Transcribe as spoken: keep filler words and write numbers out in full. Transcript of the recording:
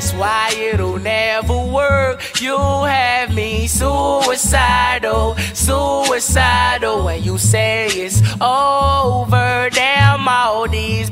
that's why it'll never work. You have me suicidal, suicidal. When you say it's over, damn all these